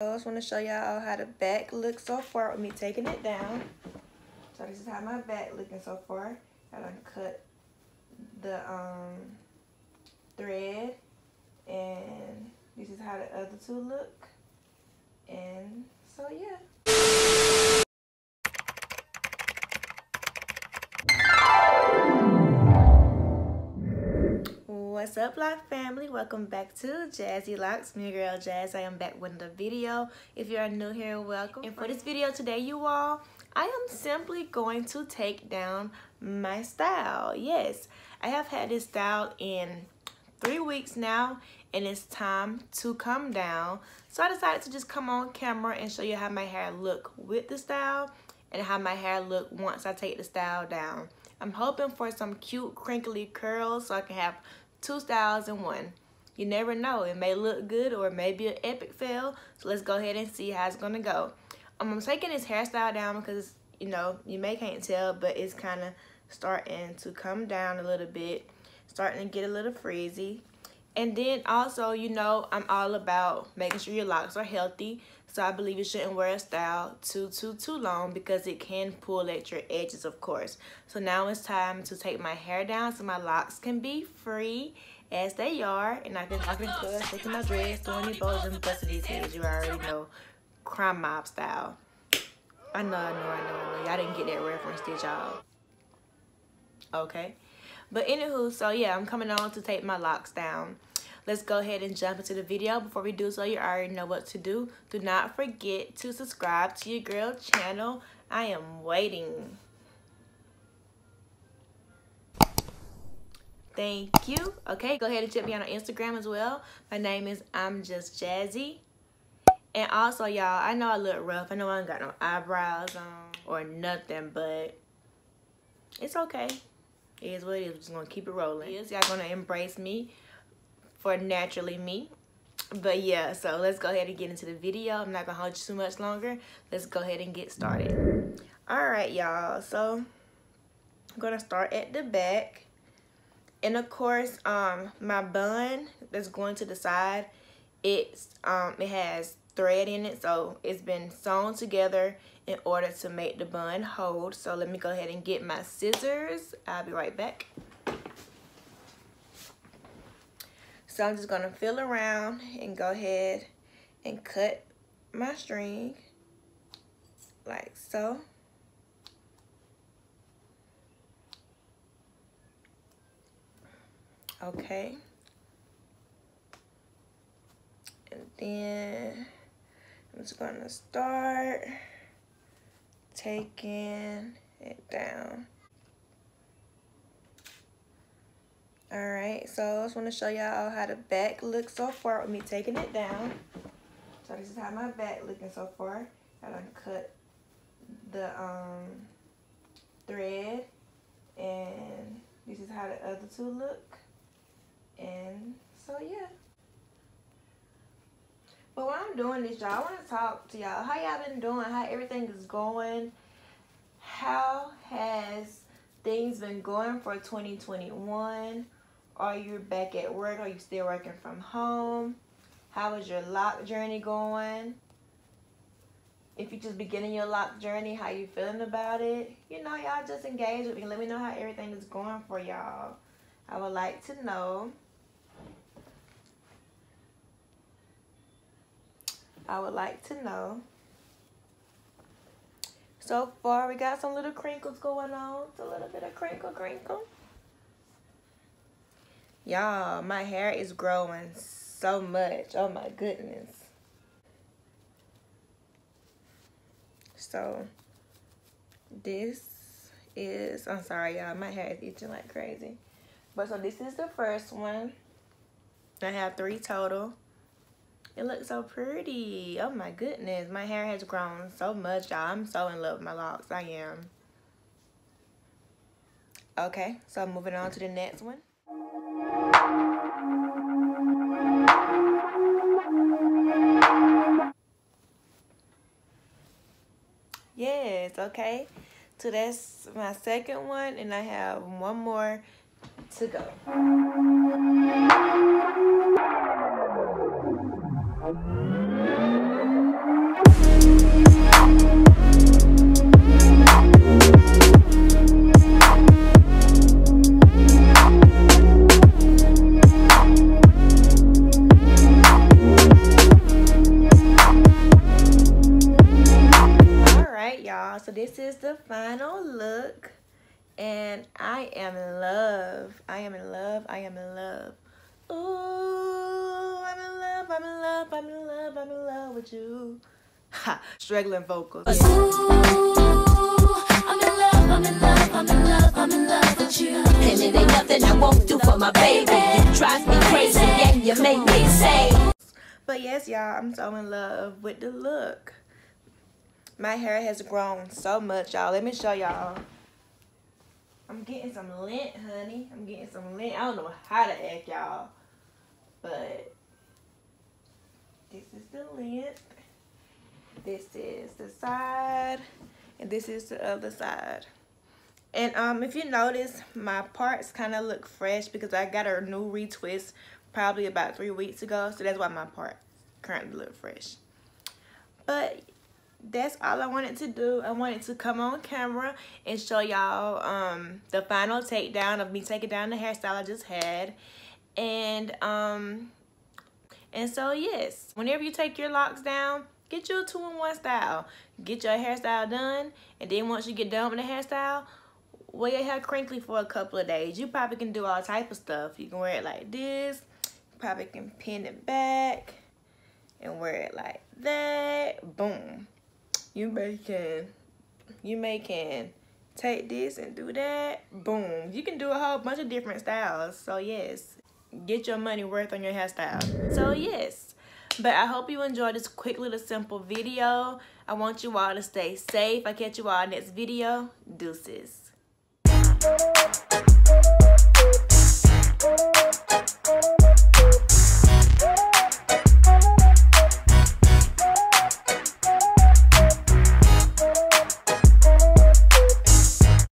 I just want to show y'all how the back looks so far with me taking it down. So this is how my back looking so far. I done cut the thread, and this is how the other two look. And so yeah. What's up, Lock family? Welcome back to Jazzy Locks. Me girl Jazz. I am back with another video. If you are new here, welcome. And for this video today, you all, I am simply going to take down my style. Yes, I have had this style in 3 weeks now, and it's time to come down. So I decided to just come on camera and show you how my hair look with the style and how my hair look once I take the style down. I'm hoping for some cute crinkly curls so I can have two styles in one. You never know, it may look good or it may be an epic fail. So let's go ahead and see how it's gonna go. I'm taking this hairstyle down because, you know, you may can't tell, but it's kind of starting to come down a little bit, starting to get a little frizzy. And then also, you know, I'm all about making sure your locks are healthy. So I believe you shouldn't wear a style too long because it can pull at your edges, of course. So now it's time to take my hair down so my locks can be free as they are. And I can curl, taking my dreads, doing these bows and busting these heads. You already know, crime mob style. I know. Y'all didn't get that reference, did y'all? Okay. But anywho, so yeah, I'm coming on to take my locks down. Let's go ahead and jump into the video. Before we do so, you already know what to do. Do not forget to subscribe to your girl channel. I am waiting. Thank you. Okay, go ahead and check me out on Instagram as well. My name is I'm Just Jazzy. And also, y'all, I know I look rough. I know I ain't got no eyebrows on or nothing, but it's okay. It is what it is. We're just gonna keep it rolling. Y'all gonna embrace me for naturally me. But yeah, so let's go ahead and get into the video. I'm not gonna hold you too much longer. Let's go ahead and get started. All right, y'all, so I'm gonna start at the back, and of course my bun that's going to the side, it's it has thread in it, so it's been sewn together in order to make the bun hold. So let me go ahead and get my scissors. I'll be right back. So I'm just gonna feel around and go ahead and cut my string like so. Okay. And then I'm just gonna start taking it down. All right, so I just want to show y'all how the back looks so far with me taking it down. So this is how my back looking so far. I done cut the thread, and this is how the other two look. And so yeah. But while I'm doing this, y'all, I want to talk to y'all. How y'all been doing? How everything is going? How has things been going for 2021? Are you back at work? Are you still working from home? How is your lock journey going? If you just beginning your lock journey, how you feeling about it? You know, y'all just engage with me. Let me know how everything is going for y'all. I would like to know. I would like to know. So far, we got some little crinkles going on. It's a little bit of crinkle. Y'all, my hair is growing so much. Oh my goodness. So, this is, I'm sorry y'all, my hair is itching like crazy. But so this is the first one. I have 3 total. It looks so pretty. Oh my goodness. My hair has grown so much, y'all. I'm so in love with my locks. I am. Okay, so I'm moving on to the next one. Yes, okay. So that's my second one, and I have one more to go. y'all. So this is the final look, and I am in love. I am in love. I am in love. Ooh, I'm in love. I'm in love. I'm in love. I'm in love with you. Ha! Struggling vocals. Yeah. Ooh, I'm in love. I'm in love. I'm in love. I'm in love with you. And it ain't nothing I won't do for my baby. You drive me crazy and you make me say. But yes, y'all, I'm so in love with the look. My hair has grown so much, y'all. Let me show y'all. I'm getting some lint, honey. I'm getting some lint. I don't know how to act, y'all. But this is the length. This is the side. And this is the other side. And if you notice, my parts kind of look fresh because I got a new retwist probably about 3 weeks ago. So that's why my parts currently look fresh. But that's all I wanted to do. I wanted to come on camera and show y'all the final takedown of me taking down the hairstyle I just had. And so yes, whenever you take your locks down, get you a 2-in-1 style. Get your hairstyle done, and then once you get done with the hairstyle, wear your hair crinkly for a couple of days. You probably can do all type of stuff. You can wear it like this, you probably can pin it back and wear it like that. Boom. You may can take this and do that. Boom. You can do a whole bunch of different styles. So yes, get your money worth on your hairstyle. So yes, but I hope you enjoyed this quick little simple video. I want you all to stay safe. I catch you all next video. Deuces.